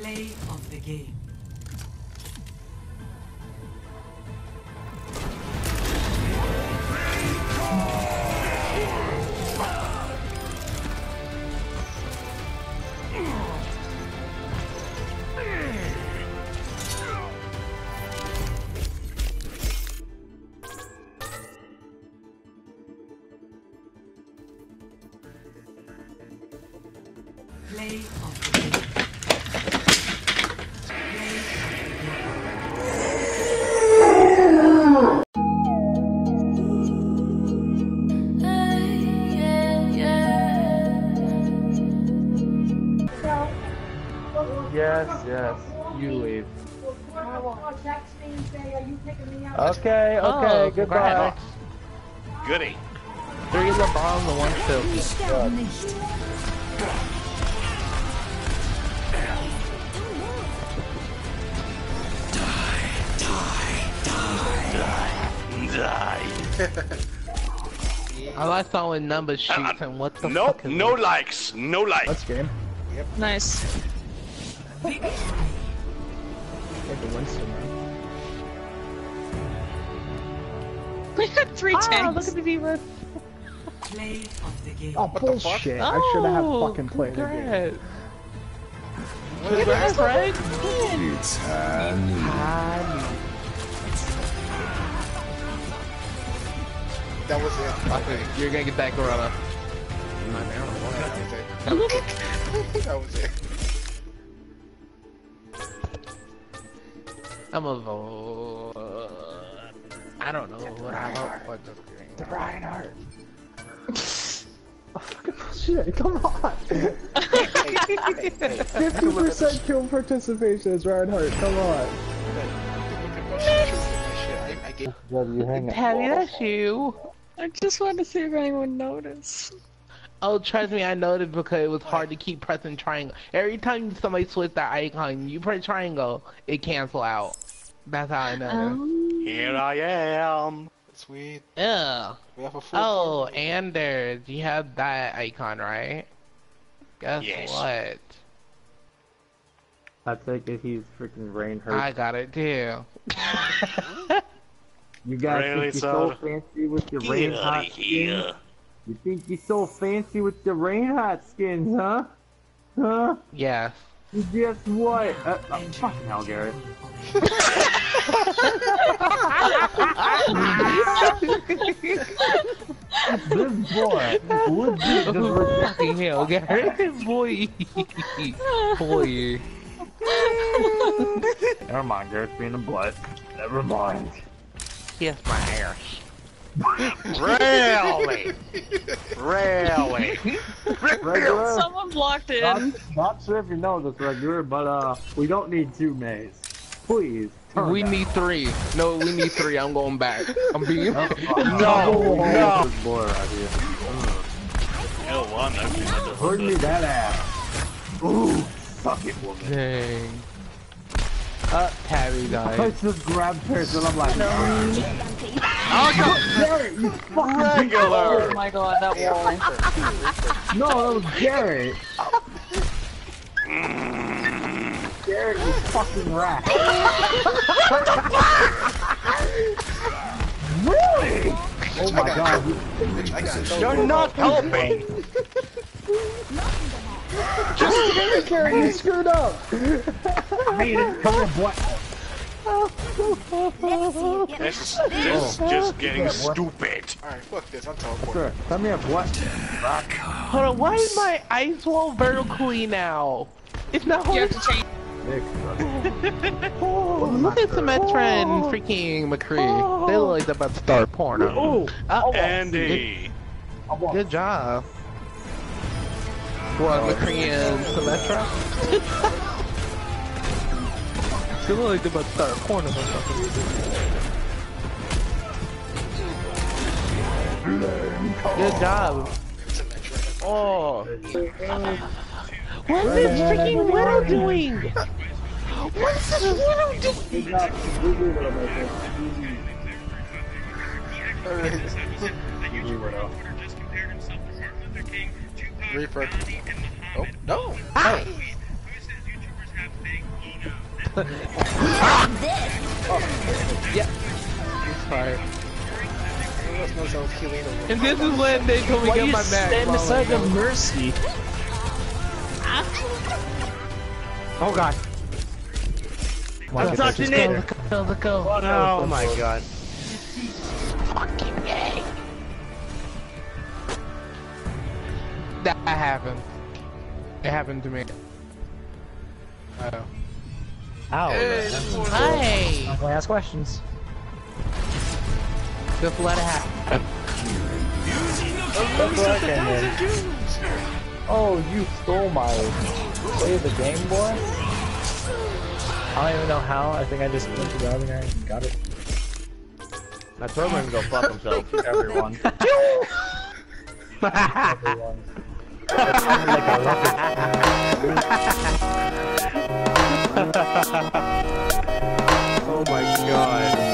Play of the game. Play of the game. Yes, you leave. Okay, goodbye. Goody. Three in the bomb, the one still. I like following numbers sheets and what the fuck is no this? Likes, no likes. That's game. Yep. Nice. Take the Winston, man. We had 3 tanks. Oh, look at the beaver. Play of the game. Oh, bullshit. Oh, I should have fucking played the game. Congrats, right? It's time. That was it. Okay. You're gonna get back, Lorana. That was it. I'm a vote. I don't know what I vote for. The Reinhardt. Oh, fucking bullshit. Come on. 50% kill participation is Reinhardt. Come on. Well, you hang Patty, that's you. I just wanted to see if anyone noticed. Oh, trust me, I noticed because it was hard to keep pressing triangle. Every time somebody switched that icon, you press triangle, it cancel out. That's how I know. Here I am. Sweet. Yeah. We have a full Anders, you have that icon, right? Guess what? I think if he's freaking Reinhardt. I got it too. You guys really think you're so fancy with your Reinhardt skins? You think you're so fancy with the Reinhardt skins, huh? Huh? Yeah. Guess what? Fucking hell, Garrett. This boy legit just fucking hell, Garrett. Boy. Boy. Never mind, Garrett's being a butt. Never mind. Yes, my hair. Really? Really? Regular, someone blocked in. Not sure if you know this, Regular, but we don't need 2 maze. Please. We need 3. No, we need 3. I'm going back. I'm being. No. L1. Heard me that ass. Ooh, fuck it, woman. Dang. Terry died. I just grabbed her and I'm like, no. Oh, Terry, you fucking Regular! Oh my god, that wall. No, that was Garrett. Garrett was fucking rat. What the fuck? Really? Oh my god. You're not helping. Just kidding, Carrie, you screwed up! I mean, it's coming to black. This is just getting stupid. Alright, fuck this, I'm teleporting. Let me have what? Hold on, why is my ice wall vertically now? It's not holding. You have to change. Look at Symmetra and freaking McCree. They look like they're about to start porno. Andy! Good job. What, McCree and Symmetra? They look like they're about to start cornering or something. Good job. Oh. What is this freaking Widow doing? What is this Widow doing? Reaper. Oh, no! Ah. Oh. Yeah. He's fired. And this is when they told me get my back. Stand beside the mercy. Oh god. I'm touching it! Go. Oh, no. Oh my god. Fucking yay! That happened. It happened to me. Oh. Ow. Hey! I'm gonna ask questions. Just let it happen. Oh, you stole my play the game, boy? I don't even know how. I think I just went to the other guy and got it. I told him to go fuck himself. Everyone. Everyone. Oh my god.